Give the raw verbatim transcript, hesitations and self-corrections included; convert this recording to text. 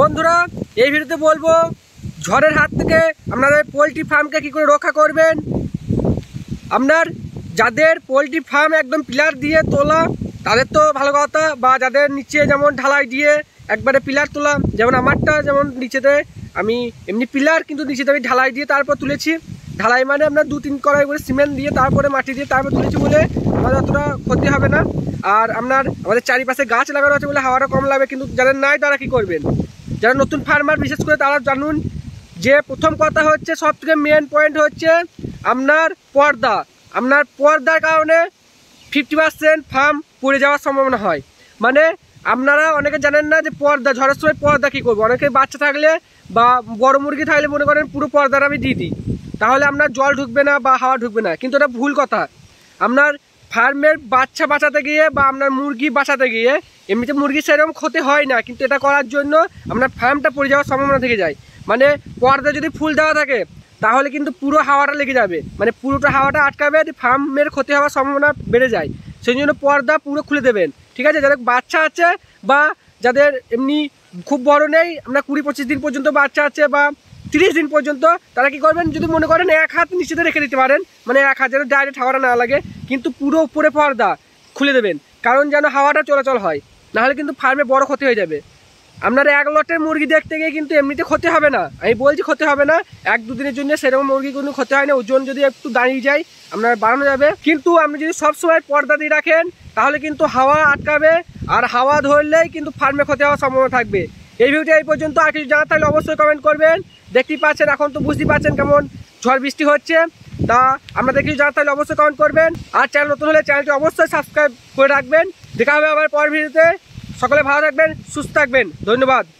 বন্ধুরা এই ভিডিওতে বলবো ঝড়ের হাত থেকে আপনাদের পোলট্রি ফার্মকে কী করে রক্ষা করবেন। আপনার যাদের পোলট্রি ফার্ম একদম পিলার দিয়ে তোলা তাদের তো ভালো কথা, বা যাদের নিচে যেমন ঢালাই দিয়ে একবারে পিলার তোলা, যেমন আমারটা যেমন নিচেতে আমি এমনি পিলার কিন্তু নিচেতে আমি ঢালাই দিয়ে তারপর তুলেছি। ঢালাই মানে আপনার দু তিন কড়াই করে সিমেন্ট দিয়ে তারপরে মাটি দিয়ে তারপর তুলেছি বলে আমাদের অতটা ক্ষতি হবে না। আর আপনার আমাদের চারিপাশে গাছ লাগানো আছে বলে হাওয়াটা কম লাগবে, কিন্তু যাদের নাই তারা কী করবেন, যারা নতুন ফার্মার বিশেষ করে তারা জানুন যে প্রথম কথা হচ্ছে সব থেকে মেন পয়েন্ট হচ্ছে আপনার পর্দা। আপনার পর্দার কারণে ফিফটি পার্সেন্ট ফার্ম পড়ে যাওয়ার সম্ভাবনা হয়। মানে আপনারা অনেকে জানেন না যে পর্দা ঝড়ের সময় পর্দা কী করবো, অনেকে বাচ্চা থাকলে বা বড় মুরগি থাকলে মনে করেন পুরো পর্দাটা আমি দিয়ে দিই, তাহলে আপনার জল ঢুকবে না বা হাওয়া ঢুকবে না, কিন্তু এটা ভুল কথা। আপনার ফার্মের বাচ্চা বাঁচাতে গিয়ে বা আপনার মুরগি বাঁচাতে গিয়ে এমনিতে মুরগি সেরকম ক্ষতি হয় না, কিন্তু এটা করার জন্য আপনার ফার্মটা পড়ে যাওয়ার সম্ভাবনা থেকে যায়। মানে পর্দা যদি ফুল দেওয়া থাকে তাহলে কিন্তু পুরো হাওয়াটা লেগে যাবে, মানে পুরোটা হাওয়াটা আটকাবে, ফার্মের ক্ষতি হওয়ার সম্ভাবনা বেড়ে যায়। সেই জন্য পর্দা পুরো খুলে দেবেন, ঠিক আছে। যাদের বাচ্চা আছে বা যাদের এমনি খুব বড় নেই, আপনার কুড়ি পঁচিশ দিন পর্যন্ত বাচ্চা আছে বা তিরিশ দিন পর্যন্ত, তারা কী করবেন, যদি মনে করেন এক হাত নিচেতে রেখে দিতে পারেন, মানে এক হাত যেন ডাইরেক্ট হাওয়াটা না লাগে, কিন্তু পুরো উপরে পর্দা খুলে দেবেন, কারণ যেন হাওয়াটা চলাচল হয়, নাহলে কিন্তু ফার্মে বড় ক্ষতি হয়ে যাবে। আপনার এক লটের মুরগি দেখতে গিয়ে কিন্তু এমনিতে ক্ষতি হবে না, আমি বলছি ক্ষতি হবে না, এক দুদিনের জন্য সেরকম মুরগি কোনো ক্ষতি হয় না, ওজন যদি একটু দাঁড়িয়ে যায় আপনার বাড়ানো যাবে। কিন্তু আপনি যদি সবসময় পর্দা দিয়ে রাখেন তাহলে কিন্তু হাওয়া আটকাবে, আর হাওয়া ধরলেই কিন্তু ফার্মে ক্ষতি হওয়ার সম্ভাবনা থাকবে। এই ভিডিওটা এই পর্যন্ত, আর কিছু জানা থাকলে অবশ্যই কমেন্ট করবেন। দেখতেই পাচ্ছেন এখন তো বুঝতেই পাচ্ছেন কেমন ঝড় বৃষ্টি হচ্ছে, তা আপনাদের কিছু জানা থাকলে অবশ্যই কমেন্ট করবেন, আর চ্যানেল নতুন হলে চ্যানেলটি অবশ্যই সাবস্ক্রাইব করে রাখবেন। দেখা হবে আবার পরের ভিডিওতে, সকলে ভালো থাকবেন, সুস্থ থাকবেন, ধন্যবাদ।